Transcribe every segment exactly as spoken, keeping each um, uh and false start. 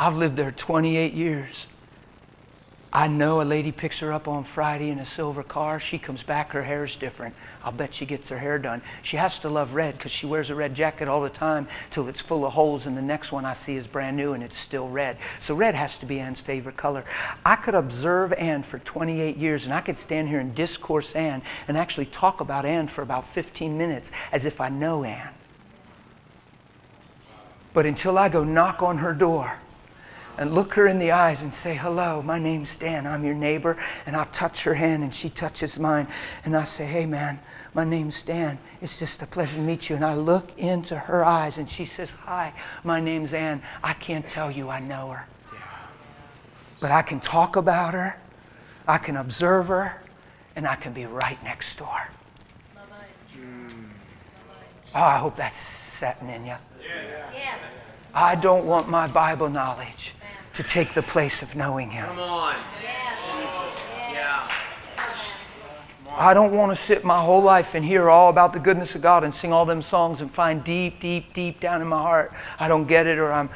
I've lived there twenty-eight years. I know a lady picks her up on Friday in a silver car. She comes back, her hair's different. I'll bet she gets her hair done. She has to love red because she wears a red jacket all the time till it's full of holes, and the next one I see is brand new and it's still red. So red has to be Ann's favorite color. I could observe Ann for twenty-eight years, and I could stand here and discourse Ann and actually talk about Ann for about fifteen minutes as if I know Ann. But until I go knock on her door and look her in the eyes and say, hello, my name's Dan, I'm your neighbor. And I'll touch her hand and she touches mine. And I say, hey man, my name's Dan. It's just a pleasure to meet you. And I look into her eyes and she says, hi, my name's Ann. I can't tell you I know her. Yeah. But I can talk about her, I can observe her, and I can be right next door. Mm. Oh, I hope that's setting in you. Yeah. Yeah. I don't want my Bible knowledge to take the place of knowing Him. Come on. Yeah. Jesus. Yeah. Come on. I don't want to sit my whole life and hear all about the goodness of God and sing all them songs and find deep, deep, deep down in my heart, I don't get it, or I'm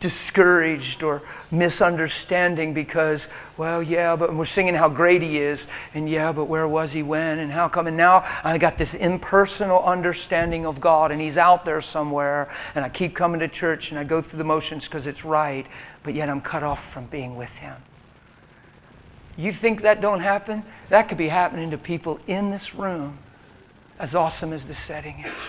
discouraged or misunderstanding because, well, yeah, but we're singing how great He is, and yeah, but where was He when, and how come, and now I got this impersonal understanding of God, and He's out there somewhere, and I keep coming to church, and I go through the motions because it's right, but yet I'm cut off from being with Him. You think that don't happen? That could be happening to people in this room, as awesome as the setting is.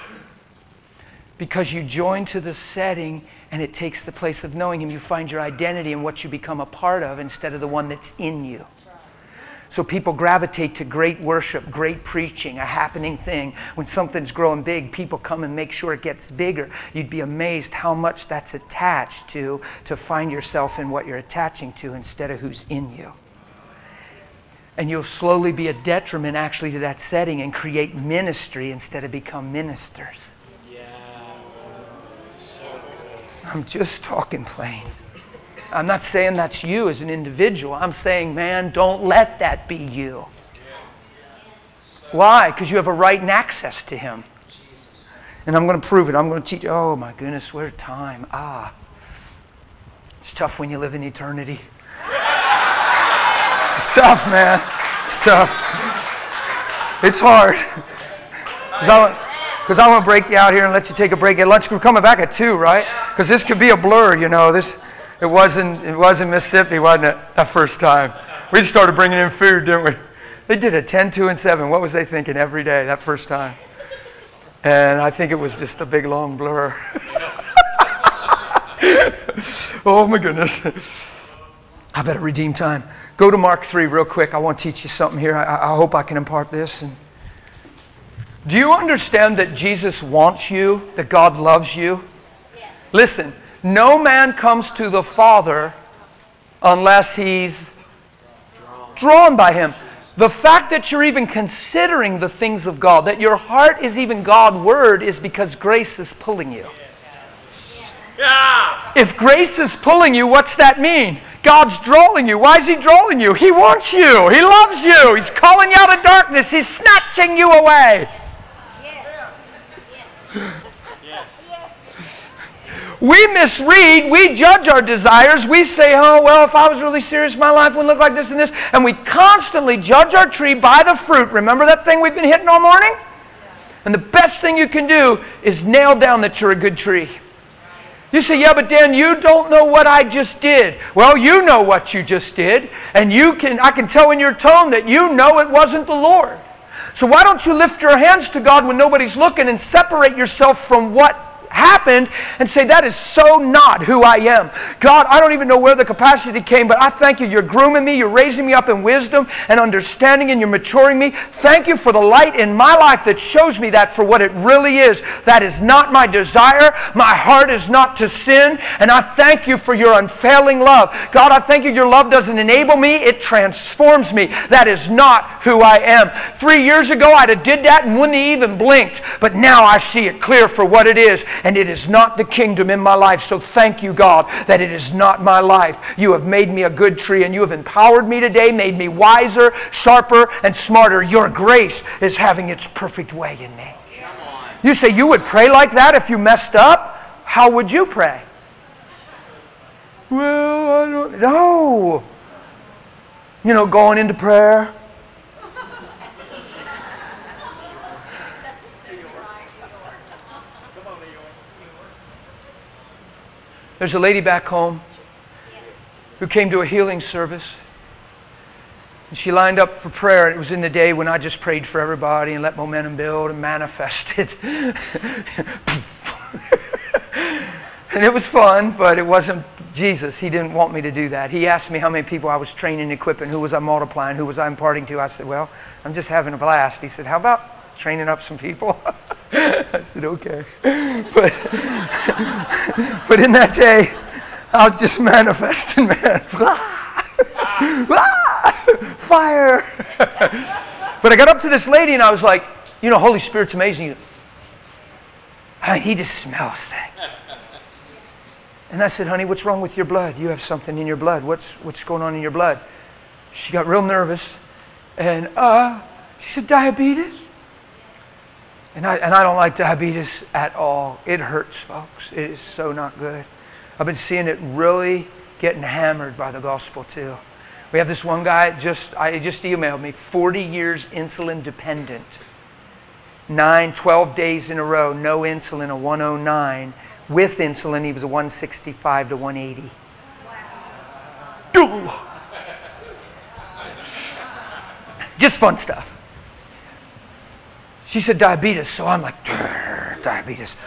Because you join to the setting and it takes the place of knowing Him. You find your identity in what you become a part of instead of the one that's in you. So people gravitate to great worship, great preaching, a happening thing. When something's growing big, people come and make sure it gets bigger. You'd be amazed how much that's attached to, to find yourself in what you're attaching to instead of who's in you. And you'll slowly be a detriment actually to that setting and create ministry instead of become ministers. I'm just talking plain. I'm not saying that's you as an individual. I'm saying, man, don't let that be you. Why? Because you have a right and access to Him. And I'm going to prove it. I'm going to teach. Oh, my goodness, where time? Ah. It's tough when you live in eternity. It's just tough, man. It's tough. It's hard. Because I want to break you out here and let you take a break at lunch. We're coming back at two, right? Because this could be a blur, you know. This, it wasn't, it wasn't Mississippi, wasn't it, that first time? We started bringing in food, didn't we? They did a ten, two, and seven. What was they thinking every day that first time? And I think it was just a big, long blur. Oh, my goodness. I better redeem time. Go to Mark three real quick. I want to teach you something here. I, I hope I can impart this. And do you understand that Jesus wants you, that God loves you? Listen, no man comes to the Father unless he's drawn by Him. The fact that you're even considering the things of God, that your heart is even God's word, is because grace is pulling you. Yeah. If grace is pulling you, what's that mean? God's drawing you. Why is He drawing you? He wants you. He loves you. He's calling you out of darkness. He's snatching you away. Yeah. Yeah. We misread, we judge our desires, we say, oh, well, if I was really serious, my life wouldn't look like this and this, and we constantly judge our tree by the fruit. Remember that thing we've been hitting all morning? And the best thing you can do is nail down that you're a good tree. You say, yeah, but Dan, you don't know what I just did. Well, you know what you just did, and you can, I can tell in your tone that you know it wasn't the Lord. So why don't you lift your hands to God when nobody's looking and separate yourself from what happened and say, that is so not who I am. God, I don't even know where the capacity came, but I thank you. You're grooming me. You're raising me up in wisdom and understanding, and you're maturing me. Thank you for the light in my life that shows me that for what it really is. That is not my desire. My heart is not to sin, and I thank you for your unfailing love. God, I thank you. Your love doesn't enable me. It transforms me. That is not who I am. Three years ago, I'd have did that and wouldn't have even blinked, but now I see it clear for what it is. And it is not the kingdom in my life. So thank you, God, that it is not my life. You have made me a good tree, and you have empowered me today, made me wiser, sharper, and smarter. Your grace is having its perfect way in me. You say you would pray like that if you messed up? How would you pray? well, I don't know. You know, going into prayer. There's a lady back home who came to a healing service. And she lined up for prayer. It was in the day when I just prayed for everybody and let momentum build and manifest it. And it was fun, but it wasn't Jesus. He didn't want me to do that. He asked me how many people I was training and equipping, who was I multiplying, who was I imparting to. I said, well, I'm just having a blast. He said, how about training up some people? I said, okay. But, but in that day, I was just manifesting, man. Fire. But I got up to this lady and I was like, you know, Holy Spirit's amazing. I mean, he just smells things. And I said, honey, what's wrong with your blood? You have something in your blood. What's, what's going on in your blood? She got real nervous. And uh, she said, diabetes? And I, and I don't like diabetes at all. It hurts, folks. It is so not good. I've been seeing it really getting hammered by the gospel too. We have this one guy, just, I, he just emailed me, forty years insulin dependent. nine, twelve days in a row, no insulin, a one oh nine. With insulin, he was a one sixty-five to one eighty. Wow. Just fun stuff. She said diabetes, so I'm like, diabetes.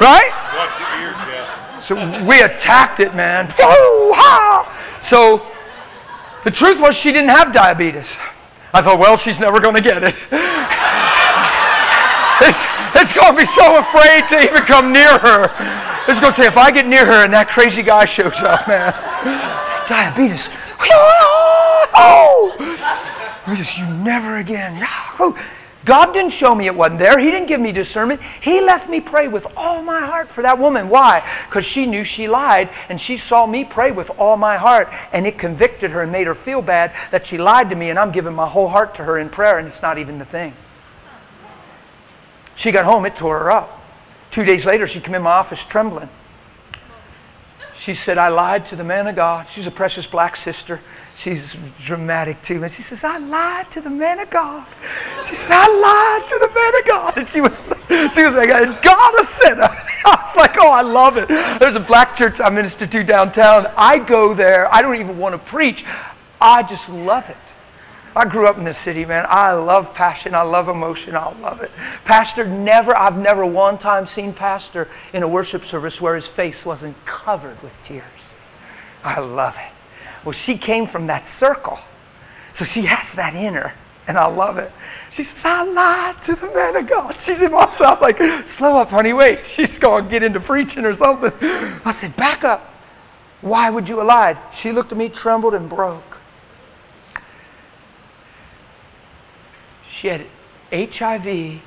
Right? So we attacked it, man. So the truth was she didn't have diabetes. I thought, well, she's never going to get it. it's it's going to be so afraid to even come near her. It's going to say, if I get near her and that crazy guy shows up, man. Diabetes. I just, you never again. God didn't show me it wasn't there. He didn't give me discernment. He left me pray with all my heart for that woman. Why? Because she knew she lied, and she saw me pray with all my heart, and it convicted her and made her feel bad that she lied to me, and I'm giving my whole heart to her in prayer, and it's not even the thing. She got home. It tore her up. Two days later, she came in my office trembling. She said, I lied to the man of God. She's a precious black sister. She's dramatic too. And she says, I lied to the man of God. She said, I lied to the man of God. And she was, she was like, God a sinner. I was like, oh, I love it. There's a black church I minister to downtown. I go there. I don't even want to preach. I just love it. I grew up in this city, man. I love passion. I love emotion. I love it. Pastor never, I've never one time seen pastor in a worship service where his face wasn't covered with tears. I love it. Well, she came from that circle. So she has that in her, and I love it. She says, I lied to the man of God. She's in my side, like, slow up, honey, wait. She's going to get into preaching or something. I said, back up. Why would you have lied? She looked at me, trembled, and broke. She had H I V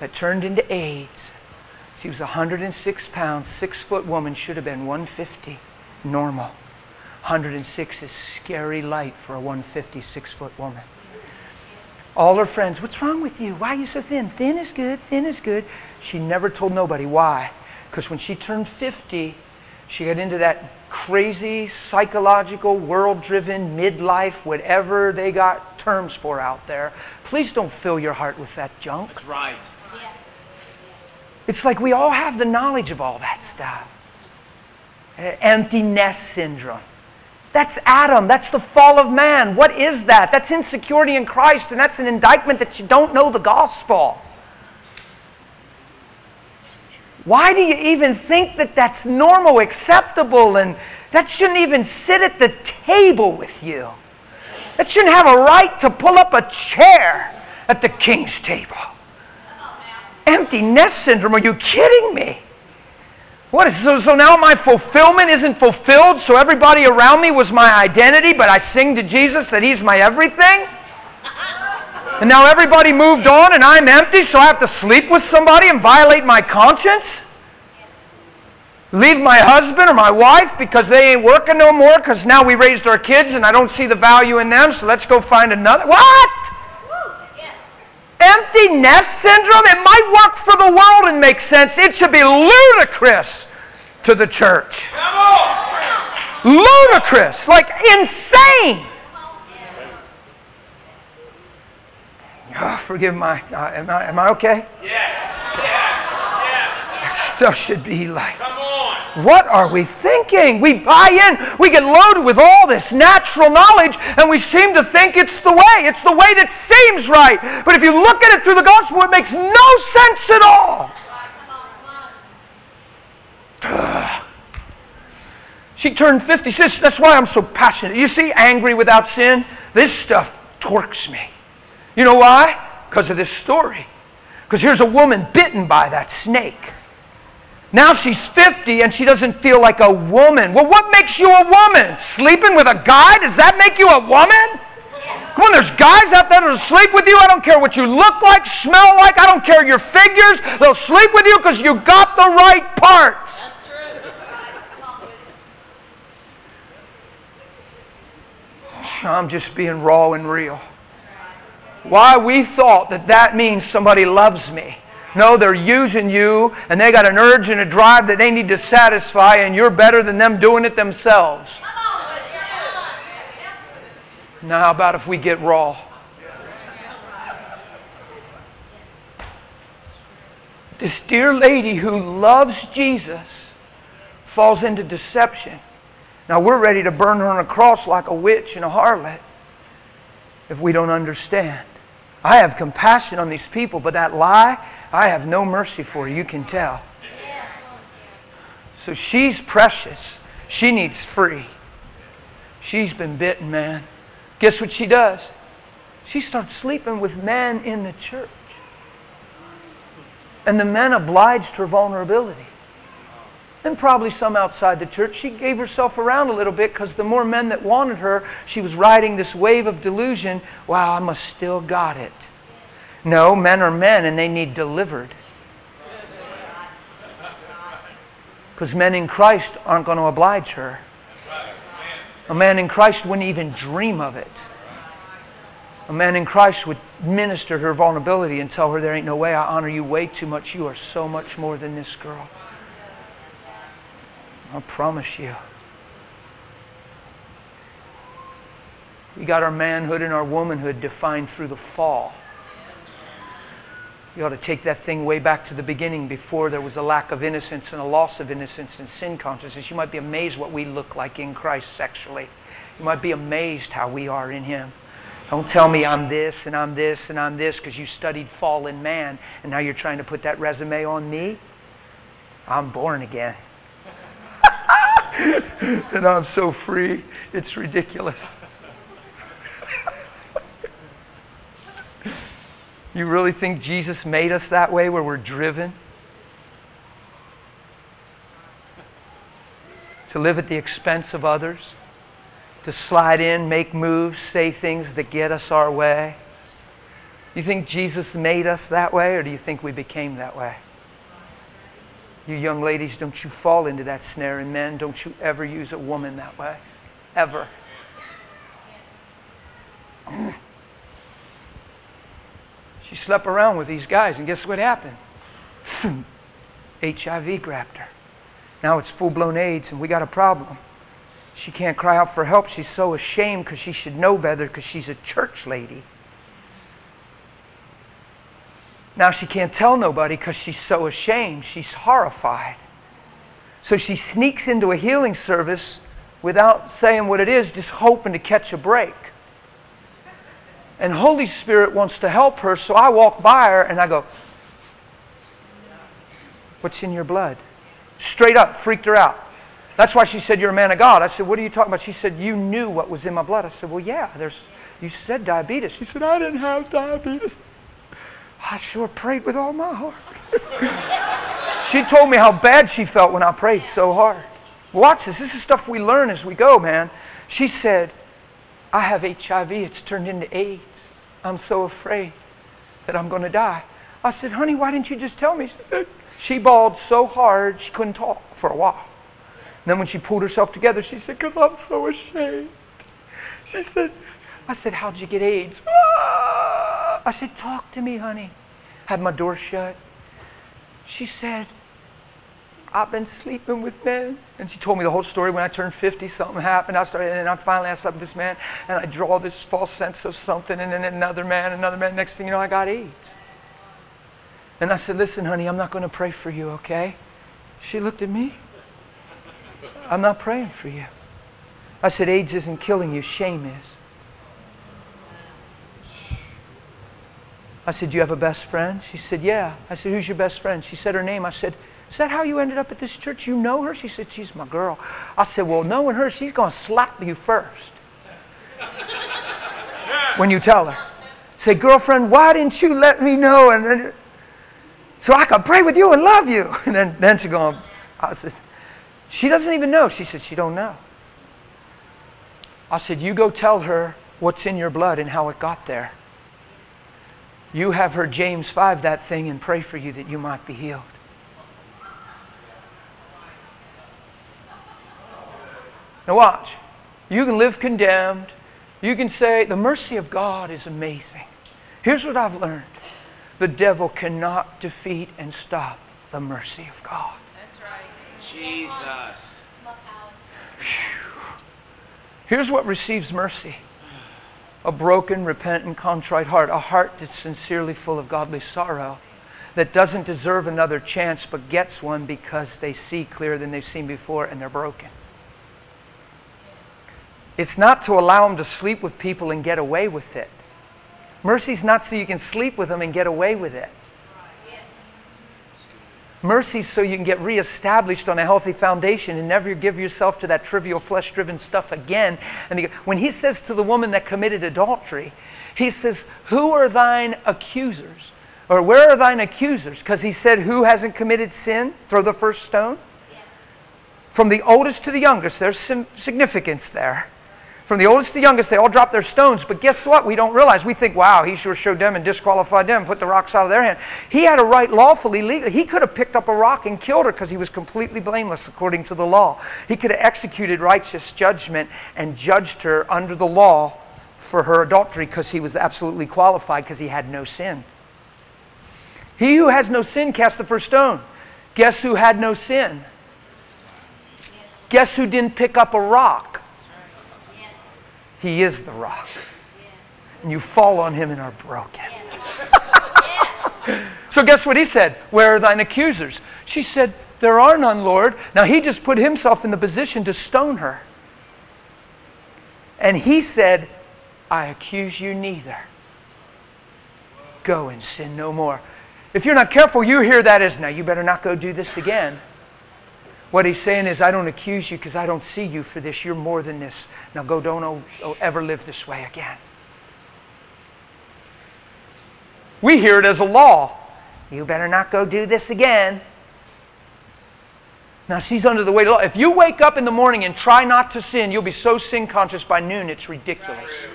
that turned into AIDS. She was one hundred six pounds, six-foot woman, should have been one fifty, normal. one hundred six is scary light for a one fifty-six foot woman. All her friends, what's wrong with you? Why are you so thin? Thin is good, thin is good. She never told nobody why. Because when she turned fifty, she got into that crazy, psychological, world-driven, midlife, whatever they got terms for out there. Please don't fill your heart with that junk. That's right. Yeah. It's like we all have the knowledge of all that stuff. Empty nest syndrome. That's Adam. That's the fall of man. What is that? That's insecurity in Christ, and that's an indictment that you don't know the gospel. Why do you even think that that's normal, acceptable, and that shouldn't even sit at the table with you? That shouldn't have a right to pull up a chair at the king's table. Empty nest syndrome. Are you kidding me? What is, so, so now my fulfillment isn't fulfilled, so everybody around me was my identity, but I sing to Jesus that he's my everything? And now everybody moved on and I'm empty, so I have to sleep with somebody and violate my conscience? Leave my husband or my wife because they ain't working no more because now we raised our kids and I don't see the value in them, so let's go find another. What? Empty nest syndrome? It might work for the world and make sense. It should be ludicrous to the church. Ludicrous, like insane. Oh, forgive my, uh, am I, am I okay? Yes. Yeah. Yeah. That stuff should be like, come on. What are we thinking? We buy in, we get loaded with all this natural knowledge, and we seem to think it's the way. It's the way that seems right. But if you look at it through the gospel, it makes no sense at all. Come on, come on. She turned fifty. She says, that's why I'm so passionate. You see, angry without sin? This stuff torques me. You know why? Because of this story. Because here's a woman bitten by that snake. Now she's fifty and she doesn't feel like a woman. Well, what makes you a woman? Sleeping with a guy? Does that make you a woman? Come on, there's guys out there that'll sleep with you. I don't care what you look like, smell like. I don't care your figures. They'll sleep with you because you got the right parts. I'm just being raw and real. Why we thought that that means somebody loves me. No, they're using you, and they got an urge and a drive that they need to satisfy, and you're better than them doing it themselves. Now, how about if we get raw? This dear lady who loves Jesus falls into deception. Now, we're ready to burn her on a cross like a witch and a harlot if we don't understand. I have compassion on these people, but that lie, I have no mercy for. You can tell. So she's precious. She needs free. She's been bitten, man. Guess what she does? She starts sleeping with men in the church. And the men obliged her vulnerability. And probably some outside the church. She gave herself around a little bit because the more men that wanted her, she was riding this wave of delusion. Wow, I must still got it. No, men are men and they need delivered. Because men in Christ aren't going to oblige her. A man in Christ wouldn't even dream of it. A man in Christ would minister to her vulnerability and tell her, there ain't no way, I honor you way too much. You are so much more than this girl. I promise you. We got our manhood and our womanhood defined through the fall. You ought to take that thing way back to the beginning before there was a lack of innocence and a loss of innocence and sin consciousness. You might be amazed what we look like in Christ sexually. You might be amazed how we are in Him. Don't tell me I'm this and I'm this and I'm this because you studied fallen man and now you're trying to put that resume on me. I'm born again. And I'm so free, it's ridiculous. You really think Jesus made us that way where we're driven? To live at the expense of others? To slide in, make moves, say things that get us our way? You think Jesus made us that way, or do you think we became that way? You young ladies, don't you fall into that snare. And men, don't you ever use a woman that way. Ever. She slept around with these guys, and guess what happened? H I V grabbed her. Now it's full-blown AIDS, and we got a problem. She can't cry out for help. She's so ashamed because she should know better because she's a church lady. Now she can't tell nobody because she's so ashamed. She's horrified. So she sneaks into a healing service without saying what it is, just hoping to catch a break. And Holy Spirit wants to help her, so I walk by her and I go, what's in your blood? Straight up, freaked her out. That's why she said, you're a man of God. I said, what are you talking about? She said, you knew what was in my blood. I said, well, yeah, there's, you said diabetes. She said, I didn't have diabetes. I sure prayed with all my heart. She told me how bad she felt when I prayed so hard. Watch this. This is stuff we learn as we go, man. She said, I have H I V. It's turned into AIDS. I'm so afraid that I'm going to die. I said, honey, why didn't you just tell me? She said, she bawled so hard she couldn't talk for a while. And then when she pulled herself together, she said, because I'm so ashamed. She said, I said, how'd you get AIDS? Ah! I said, talk to me, honey. Had my door shut. She said, I've been sleeping with men. And she told me the whole story. When I turned fifty, something happened. I started, and I finally I slept with this man, and I draw this false sense of something, and then another man, another man. Next thing you know, I got eight. And I said, listen, honey, I'm not going to pray for you, okay? She looked at me. I'm not praying for you. I said, AIDS isn't killing you, shame is. I said, do you have a best friend? She said, yeah. I said, who's your best friend? She said her name. I said, is that how you ended up at this church? You know her? She said, she's my girl. I said, well, knowing her, she's going to slap you first when you tell her. Say, girlfriend, why didn't you let me know? And then, so I could pray with you and love you. And then, then she's going, I said, she doesn't even know. She said, she don't know. I said, you go tell her what's in your blood and how it got there. You have her James five, that thing, and pray for you that you might be healed. Now watch, you can live condemned. You can say, the mercy of God is amazing. Here's what I've learned. The devil cannot defeat and stop the mercy of God. That's right. Jesus. Here's what receives mercy. A broken, repentant, contrite heart. A heart that's sincerely full of godly sorrow. That doesn't deserve another chance but gets one because they see clearer than they've seen before and they're broken. It's not to allow them to sleep with people and get away with it. Mercy's not so you can sleep with them and get away with it. Mercy's so you can get reestablished on a healthy foundation and never give yourself to that trivial, flesh-driven stuff again. And when he says to the woman that committed adultery, he says, who are thine accusers? Or where are thine accusers? Because he said, who hasn't committed sin? Throw the first stone. From the oldest to the youngest, there's some significance there. From the oldest to youngest, they all drop their stones. But guess what? We don't realize. We think, wow, he sure showed them and disqualified them, put the rocks out of their hand. He had a right lawfully, legally. He could have picked up a rock and killed her because he was completely blameless according to the law. He could have executed righteous judgment and judged her under the law for her adultery because he was absolutely qualified because he had no sin. He who has no sin cast the first stone. Guess who had no sin? Guess who didn't pick up a rock? He is the rock. And you fall on him and are broken. So guess what he said? Where are thine accusers? She said, there are none, Lord. Now he just put himself in the position to stone her. And he said, I accuse you neither. Go and sin no more. If you're not careful, you hear that as, now you better not go do this again. What he's saying is, I don't accuse you because I don't see you for this. You're more than this. Now go, don't ever live this way again. We hear it as a law. You better not go do this again. Now she's under the weight of law. If you wake up in the morning and try not to sin, you'll be so sin conscious by noon, it's ridiculous.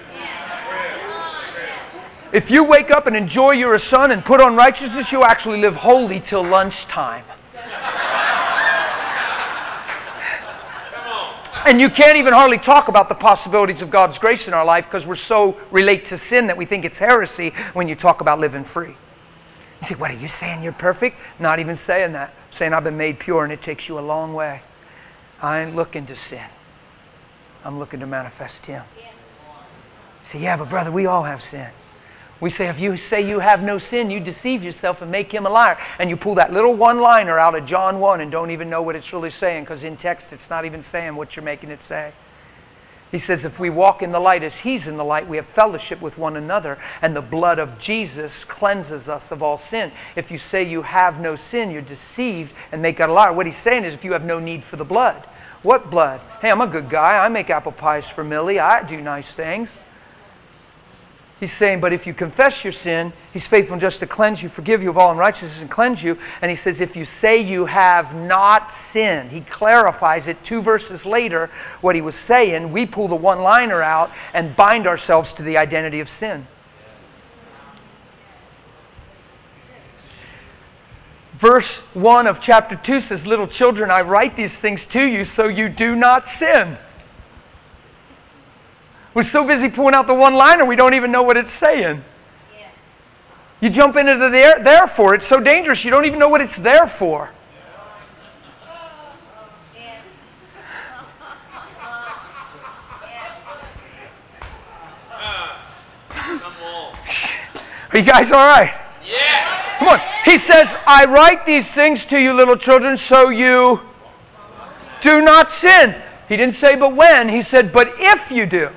If you wake up and enjoy your son and put on righteousness, you'll actually live holy till lunchtime. And you can't even hardly talk about the possibilities of God's grace in our life because we're so relate to sin that we think it's heresy when you talk about living free. You say, what are you saying? You're perfect? Not even saying that. I'm saying I've been made pure and it takes you a long way. I ain't looking to sin. I'm looking to manifest Him. You say, yeah, but brother, we all have sin. We say, if you say you have no sin, you deceive yourself and make him a liar. And you pull that little one-liner out of John one and don't even know what it's really saying because in text it's not even saying what you're making it say. He says, if we walk in the light as he's in the light, we have fellowship with one another and the blood of Jesus cleanses us of all sin. If you say you have no sin, you're deceived and make God a liar. What he's saying is if you have no need for the blood. What blood? Hey, I'm a good guy. I make apple pies for Millie. I do nice things. He's saying, but if you confess your sin, he's faithful and just to cleanse you, forgive you of all unrighteousness and cleanse you. And he says, if you say you have not sinned, he clarifies it two verses later what he was saying. We pull the one-liner out and bind ourselves to the identity of sin. Verse one of chapter two says, little children, I write these things to you so you do not sin. We're so busy pulling out the one-liner, we don't even know what it's saying. Yeah. You jump into the there, there for it's so dangerous you don't even know what it's there for. Are you guys all right? Yes. Come on. He says, I write these things to you, little children, so you do not sin. He didn't say, but when. He said, but if you do.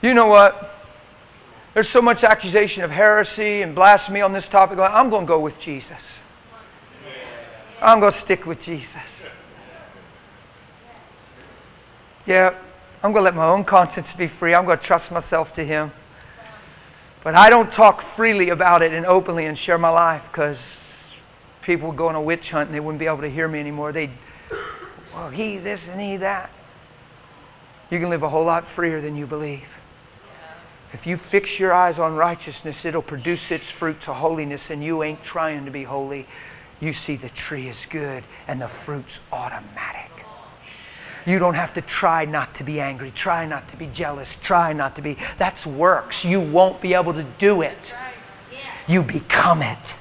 You know what? There's so much accusation of heresy and blasphemy on this topic. I'm going to go with Jesus. I'm going to stick with Jesus. Yeah, I'm going to let my own conscience be free. I'm going to trust myself to Him. But I don't talk freely about it and openly and share my life because people would go on a witch hunt and they wouldn't be able to hear me anymore. They'd, well, he this and he that. You can live a whole lot freer than you believe. If you fix your eyes on righteousness, it'll produce its fruit to holiness, and you ain't trying to be holy. You see the tree is good and the fruit's automatic. You don't have to try not to be angry, try not to be jealous, try not to be. That's works. You won't be able to do it. You become it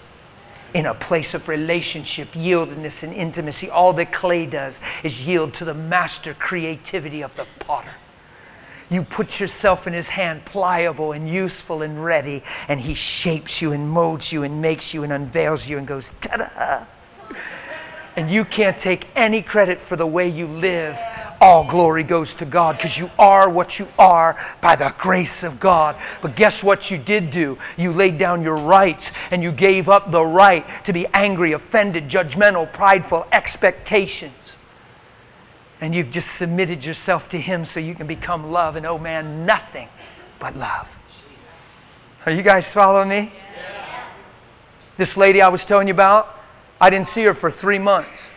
in a place of relationship, yieldedness, and intimacy. All that clay does is yield to the master creativity of the potter. You put yourself in His hand, pliable and useful and ready, and He shapes you and molds you and makes you and unveils you and goes, ta-da! And you can't take any credit for the way you live. All glory goes to God because you are what you are by the grace of God. But guess what you did do? You laid down your rights and you gave up the right to be angry, offended, judgmental, prideful, expectations. And you've just submitted yourself to Him so you can become love. And oh man, nothing but love. Are you guys following me? Yeah. This lady I was telling you about, I didn't see her for three months.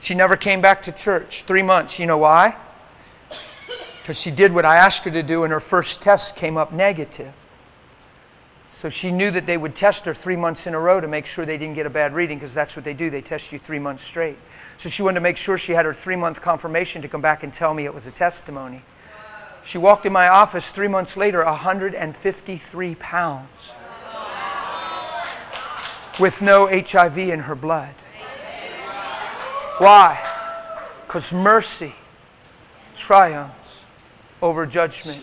She never came back to church. Three months. You know why? Because she did what I asked her to do, and her first test came up negative. So she knew that they would test her three months in a row to make sure they didn't get a bad reading, because that's what they do. They test you three months straight. So she wanted to make sure she had her three-month confirmation to come back and tell me it was a testimony. She walked in my office three months later, one hundred fifty-three pounds. With no H I V in her blood. Why? Because mercy triumphs over judgment.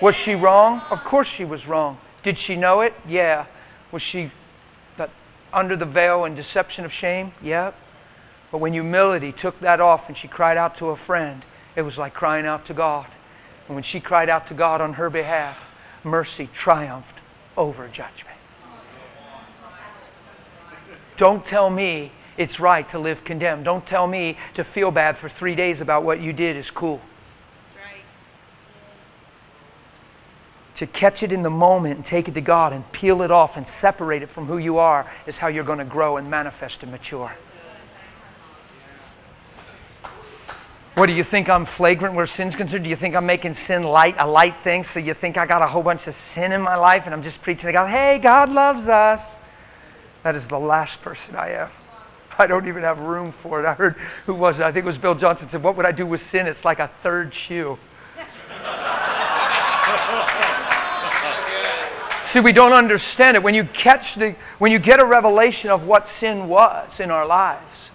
Was she wrong? Of course she was wrong. Did she know it? Yeah. Was she but under the veil and deception of shame? Yep. But when humility took that off and she cried out to a friend, it was like crying out to God. And when she cried out to God on her behalf, mercy triumphed over judgment. Don't tell me it's right to live condemned. Don't tell me to feel bad for three days about what you did is cool. That's right. To catch it in the moment and take it to God and peel it off and separate it from who you are is how you're going to grow and manifest and mature. What do you think? I'm flagrant where sin's concerned? Do you think I'm making sin light, a light thing? So you think I got a whole bunch of sin in my life and I'm just preaching to God, hey, God loves us. That is the last person I am. I don't even have room for it. I heard, who was it? I think it was Bill Johnson said, what would I do with sin? It's like a third shoe. See, we don't understand it. When you catch the, when you get a revelation of what sin was in our lives,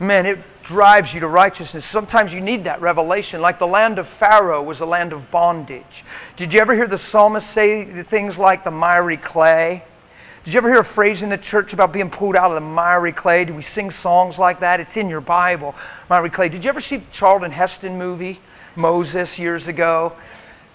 man, it drives you to righteousness. Sometimes you need that revelation. Like the land of Pharaoh was a land of bondage. Did you ever hear the psalmist say things like the miry clay? Did you ever hear a phrase in the church about being pulled out of the miry clay? Do we sing songs like that? It's in your Bible, miry clay. Did you ever see the Charlton Heston movie, Moses, years ago?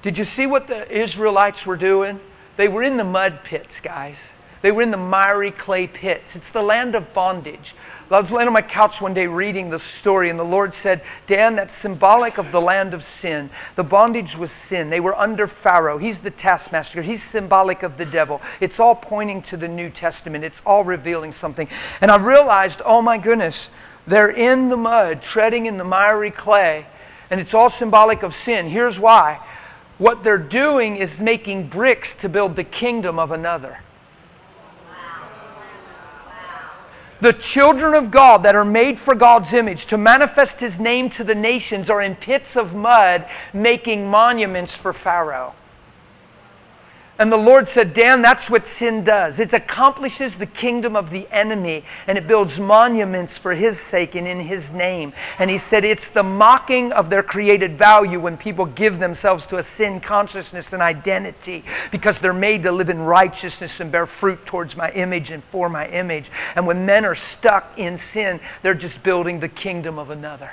Did you see what the Israelites were doing? They were in the mud pits, guys. They were in the miry clay pits. It's the land of bondage. I was laying on my couch one day reading the story, and the Lord said, Dan, that's symbolic of the land of sin. The bondage was sin. They were under Pharaoh. He's the taskmaster. He's symbolic of the devil. It's all pointing to the New Testament. It's all revealing something. And I realized, oh my goodness, they're in the mud, treading in the miry clay, and it's all symbolic of sin. Here's why. What they're doing is making bricks to build the kingdom of another. The children of God that are made for God's image to manifest His name to the nations are in pits of mud making monuments for Pharaoh. And the Lord said, Dan, that's what sin does. It accomplishes the kingdom of the enemy, and it builds monuments for his sake and in his name. And he said, it's the mocking of their created value when people give themselves to a sin consciousness and identity, because they're made to live in righteousness and bear fruit towards my image and for my image. And when men are stuck in sin, they're just building the kingdom of another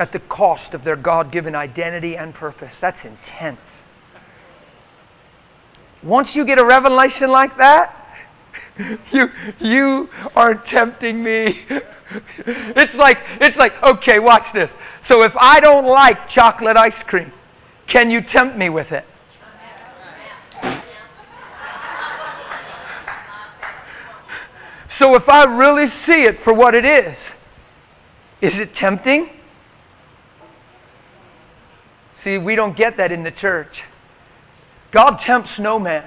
at the cost of their God-given identity and purpose. That's intense. Once you get a revelation like that, you, you are tempting me. It's like, it's like, okay, watch this. So if I don't like chocolate ice cream, can you tempt me with it? So if I really see it for what it is, is it tempting? See, we don't get that in the church. God tempts no man.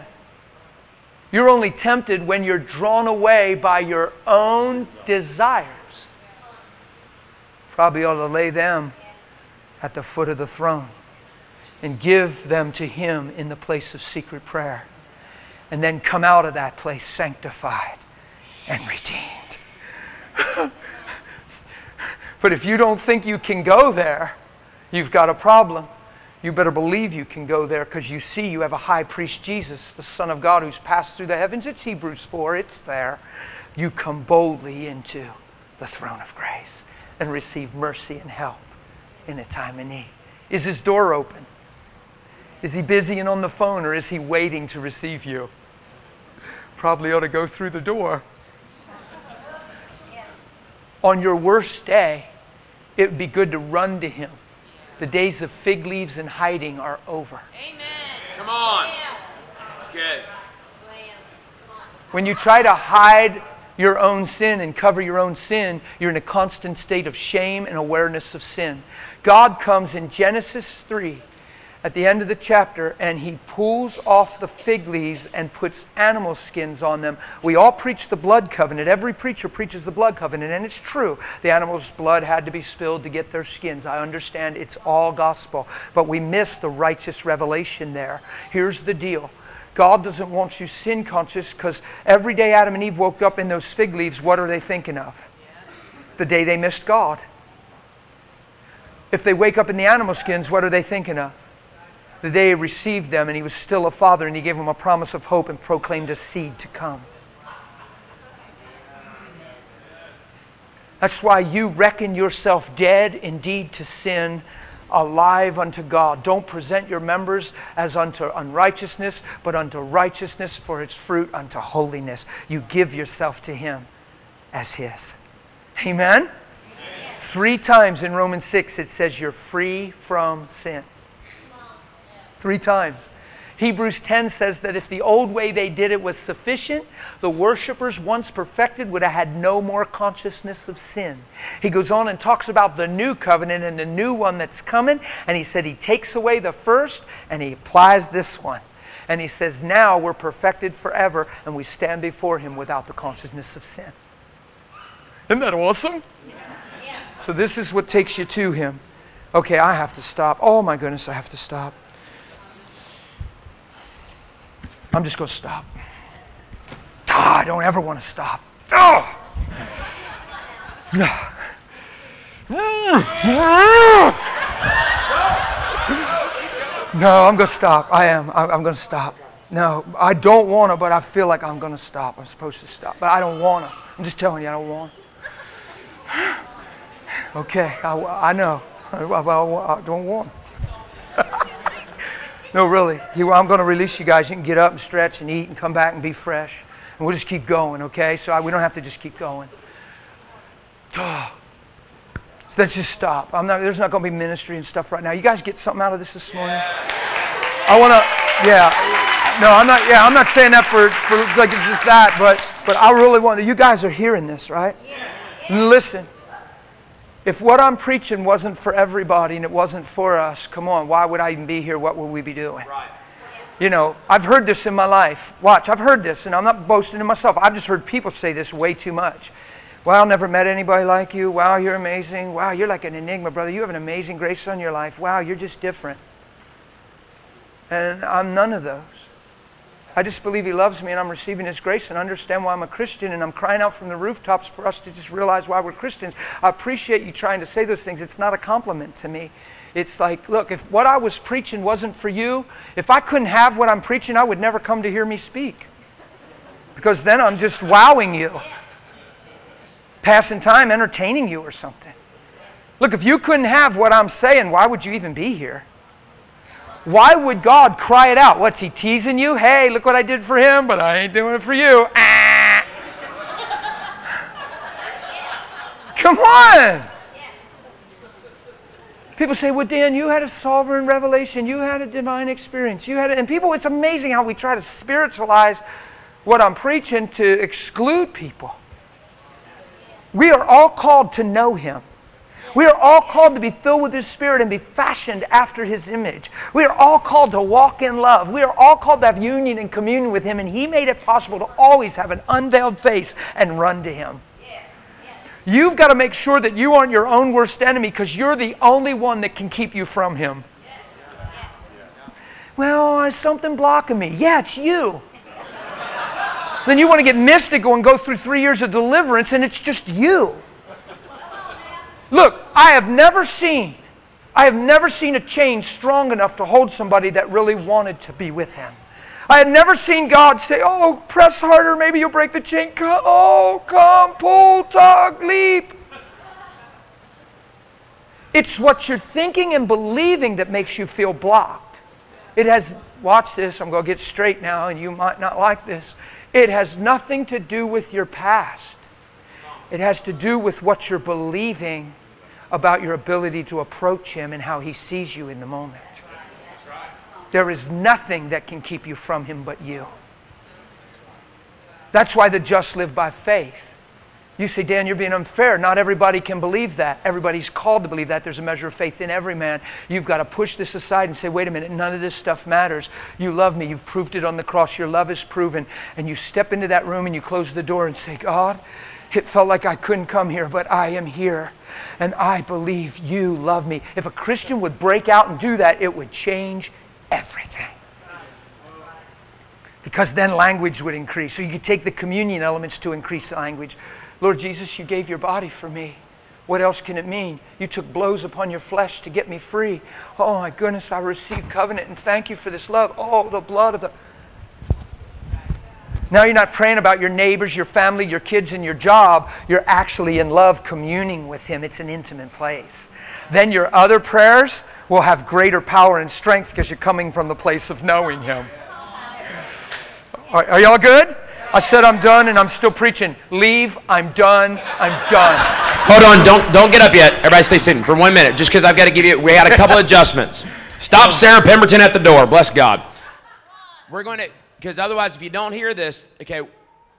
You're only tempted when you're drawn away by your own desires. Probably ought to lay them at the foot of the throne and give them to Him in the place of secret prayer. And then come out of that place sanctified and redeemed. But if you don't think you can go there, you've got a problem. You better believe you can go there, because you see you have a high priest, Jesus, the Son of God, who's passed through the heavens. It's Hebrews four. It's there. You come boldly into the throne of grace and receive mercy and help in a time of need. Is His door open? Is He busy and on the phone, or is He waiting to receive you? Probably ought to go through the door. Yeah. On your worst day, it would be good to run to Him. The days of fig leaves and hiding are over. Amen. Come on. That's good. When you try to hide your own sin and cover your own sin, you're in a constant state of shame and awareness of sin. God comes in Genesis three at the end of the chapter, and He pulls off the fig leaves and puts animal skins on them. We all preach the blood covenant. Every preacher preaches the blood covenant, and it's true. The animal's blood had to be spilled to get their skins. I understand it's all gospel, but we miss the righteous revelation there. Here's the deal. God doesn't want you sin conscious, because every day Adam and Eve woke up in those fig leaves, what are they thinking of? The day they missed God. If they wake up in the animal skins, what are they thinking of? The day He received them, and He was still a father, and He gave them a promise of hope and proclaimed a seed to come. That's why you reckon yourself dead indeed to sin, alive unto God. Don't present your members as unto unrighteousness, but unto righteousness for its fruit unto holiness. You give yourself to Him as His. Amen? Amen. Three times in Romans six it says you're free from sin. Three times. Hebrews ten says that if the old way they did it was sufficient, the worshipers once perfected would have had no more consciousness of sin. He goes on and talks about the new covenant and the new one that's coming. And he said He takes away the first and He applies this one. And He says now we're perfected forever, and we stand before Him without the consciousness of sin. Isn't that awesome? Yeah. Yeah. So this is what takes you to Him. Okay, I have to stop. Oh my goodness, I have to stop. I'm just going to stop. Oh, I don't ever want to stop. Oh. No, I'm going to stop. I am. I'm going to stop. No, I don't want to, but I feel like I'm going to stop. I'm supposed to stop, but I don't want to. I'm just telling you, I don't want to. Okay, I, I know. I, I, I don't want to. No, really. I'm going to release you guys. You can get up and stretch and eat and come back and be fresh. And we'll just keep going, okay? So I, we don't have to just keep going. So let's just stop. I'm not, there's not going to be ministry and stuff right now. You guys get something out of this this morning? Yeah. I want to, yeah. No, I'm not, yeah, I'm not saying that for, for like just that, but, but I really want to. You guys are hearing this, right? Yeah. Listen. If what I'm preaching wasn't for everybody and it wasn't for us, come on, why would I even be here? What would we be doing? Right. You know, I've heard this in my life. Watch, I've heard this, and I'm not boasting to myself. I've just heard people say this way too much. Wow, never met anybody like you. Wow, you're amazing. Wow, you're like an enigma, brother. You have an amazing grace on your life. Wow, you're just different. And I'm none of those. I just believe He loves me, and I'm receiving His grace and understand why I'm a Christian, and I'm crying out from the rooftops for us to just realize why we're Christians. I appreciate you trying to say those things. It's not a compliment to me. It's like, look, if what I was preaching wasn't for you, if I couldn't have what I'm preaching, I would never come to hear me speak. Because then I'm just wowing you. Passing time, entertaining you or something. Look, if you couldn't have what I'm saying, why would you even be here? Why would God cry it out? What's He teasing you? Hey, look what I did for him, but I ain't doing it for you. Ah. Come on. People say, well, Dan, you had a sovereign revelation. You had a divine experience. You had a... And people, it's amazing how we try to spiritualize what I'm preaching to exclude people. We are all called to know Him. We are all called to be filled with His Spirit and be fashioned after His image. We are all called to walk in love. We are all called to have union and communion with Him, and He made it possible to always have an unveiled face and run to Him. You've got to make sure that you aren't your own worst enemy, because you're the only one that can keep you from Him. Well, there's something blocking me. Yeah, it's you. Then you want to get mystical and go through three years of deliverance, and it's just you. Look, I have never seen, I have never seen a chain strong enough to hold somebody that really wanted to be with Him. I had never seen God say, oh, press harder, maybe you'll break the chain. Come, oh, come, pull, tug, leap. It's what you're thinking and believing that makes you feel blocked. It has, watch this, I'm going to get straight now, and you might not like this. It has nothing to do with your past. It has to do with what you're believing about your ability to approach Him and how He sees you in the moment. There is nothing that can keep you from Him but you. That's why the just live by faith. You say, Dan, you're being unfair. Not everybody can believe that. Everybody's called to believe that. There's a measure of faith in every man. You've got to push this aside and say, wait a minute, none of this stuff matters. You love me. You've proved it on the cross. Your love is proven. And you step into that room and you close the door and say, God, it felt like I couldn't come here, but I am here. And I believe you love me. If a Christian would break out and do that, it would change everything. Because then language would increase. So you could take the communion elements to increase the language. Lord Jesus, you gave your body for me. What else can it mean? You took blows upon your flesh to get me free. Oh my goodness, I received covenant and thank you for this love. Oh, the blood of the... Now you're not praying about your neighbors, your family, your kids, and your job. You're actually in love communing with Him. It's an intimate place. Then your other prayers will have greater power and strength because you're coming from the place of knowing Him. Are, are y'all good? I said I'm done, and I'm still preaching. Leave. I'm done. I'm done. Hold on. Don't, don't get up yet. Everybody stay sitting for one minute just because I've got to give you, we got a couple adjustments. Stop Sarah Pemberton at the door. Bless God. We're going to, because otherwise if you don't hear this, okay,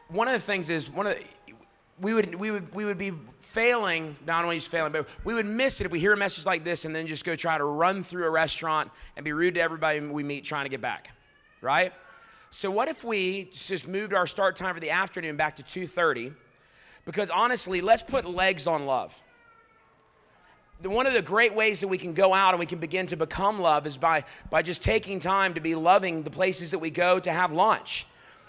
one of the things is, one of the, we, would, we, would, we would be failing, not only just failing, but we would miss it if we hear a message like this and then just go try to run through a restaurant and be rude to everybody we meet trying to get back, right? So what if we just moved our start time for the afternoon back to two thirty? Because honestly, let's put legs on love. The, one of the great ways that we can go out and we can begin to become love is by, by just taking time to be loving the places that we go to have lunch.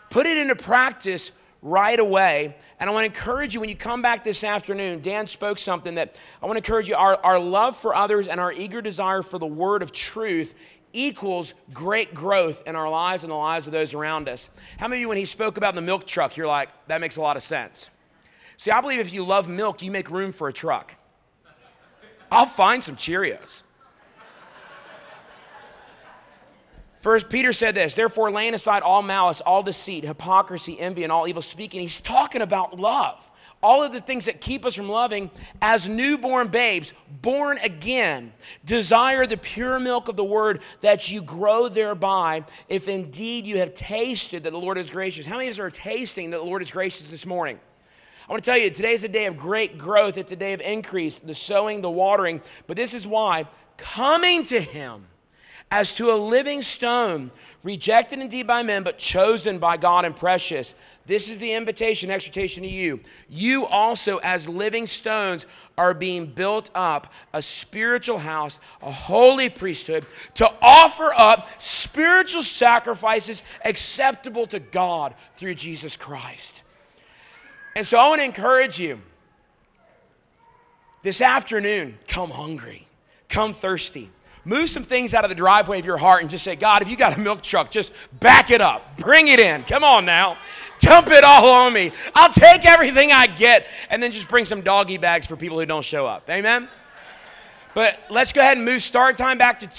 Put it into practice right away. And I want to encourage you, when you come back this afternoon, Dan spoke something that I want to encourage you. Our, our love for others and our eager desire for the word of truth equals great growth in our lives and the lives of those around us. How many of you, when he spoke about the milk truck, you're like, that makes a lot of sense? See, I believe if you love milk, you make room for a truck. I'll find some Cheerios. First Peter said this, therefore laying aside all malice, all deceit, hypocrisy, envy, and all evil speaking. He's talking about love. All of the things that keep us from loving, as newborn babes, born again, desire the pure milk of the word that you grow thereby, if indeed you have tasted that the Lord is gracious. How many of us are tasting that the Lord is gracious this morning? I want to tell you, today's a day of great growth. It's a day of increase, the sowing, the watering. But this is why coming to Him as to a living stone, rejected indeed by men, but chosen by God and precious. This is the invitation, exhortation to you. You also, as living stones, are being built up, a spiritual house, a holy priesthood, to offer up spiritual sacrifices acceptable to God through Jesus Christ. And so I want to encourage you this afternoon, come hungry, come thirsty. Move some things out of the driveway of your heart and just say, God, if you got a milk truck, just back it up. Bring it in. Come on now. Dump it all on me. I'll take everything I get. And then just bring some doggy bags for people who don't show up. Amen? But let's go ahead and move start time back to two.